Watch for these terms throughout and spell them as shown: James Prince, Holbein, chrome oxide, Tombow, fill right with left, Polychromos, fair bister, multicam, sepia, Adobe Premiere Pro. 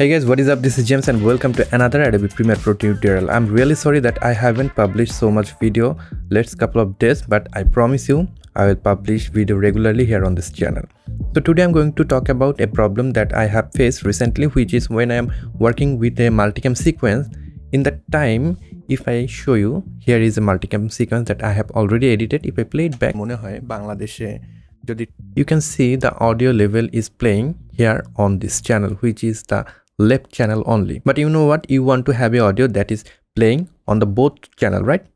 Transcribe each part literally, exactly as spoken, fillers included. Hey guys, what is up? This is James and welcome to another Adobe Premiere Pro tutorial. I'm really sorry that I haven't published so much video last couple of days, but I promise you I will publish video regularly here on this channel. So today I'm going to talk about a problem that I have faced recently, which is when I am working with a multicam sequence. In that time, if I show you, here is a multicam sequence that I have already edited. If I play it back, mone hoy Bangladeshe. You can see the audio level is playing here on this channel, which is the left channel only. But you know what, you want to have a audio that is playing on the both channel, right,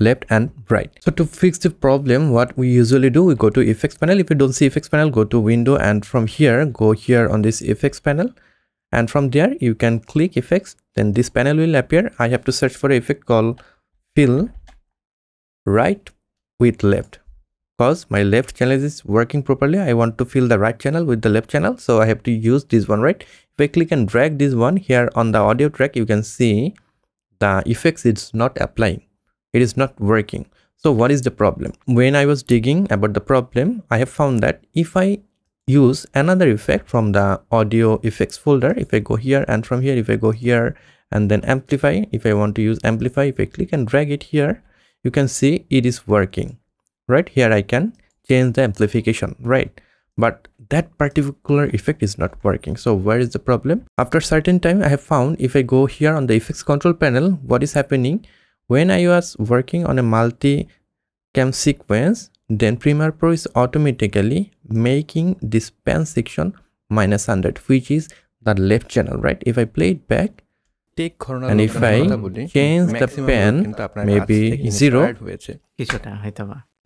left and right. So to fix the problem, what we usually do, we go to effects panel. If you don't see effects panel, go to window, and from here go here on this effects panel, and from there you can click effects. Then this panel will appear. I have to search for an effect called fill right with left, because my left channel is working properly. I want to fill the right channel with the left channel, so I have to use this one, right? If I click and drag this one here on the audio track, you can see the effects is not applying. It is not working. So what is the problem? When I was digging about the problem, I have found that if I use another effect from the audio effects folder, if I go here and from here, if I go here and then amplify, if I want to use amplify, if I click and drag it here, you can see it is working. Right here I can change the amplification, right? But that particular effect is not working. So where is the problem? After certain time, I have found if I go here on the effects control panel, what is happening? When I was working on a multi-cam sequence, then Premiere Pro is automatically making this pan section minus one hundred, which is the left channel, right? If I play it back, and if I change the pan, maybe zero,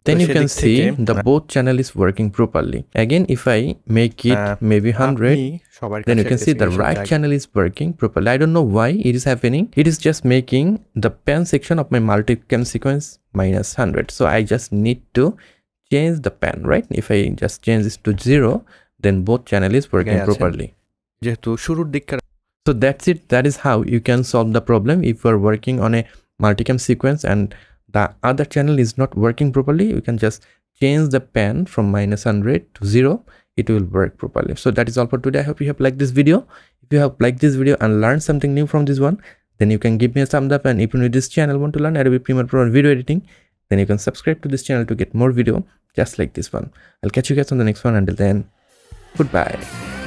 then you can see the both channel is working properly. Again, if I make it maybe one hundred, then you can see the right channel is working properly. I don't know why it is happening. It is just making the pan section of my multicam sequence minus one hundred. So I just need to change the pan, right? If I just change this to zero, then both channel is working properly. So that's it. That is how you can solve the problem. If you are working on a multicam sequence and the other channel is not working properly, you can just change the pan from minus one hundred to zero. It will work properly. So that is all for today. I hope you have liked this video. If you have liked this video and learned something new from this one, then you can give me a thumbs up. And if you need this channel, want to learn Adobe Premiere Pro and video editing, then you can subscribe to this channel to get more video just like this one. I'll catch you guys on the next one. Until then, goodbye.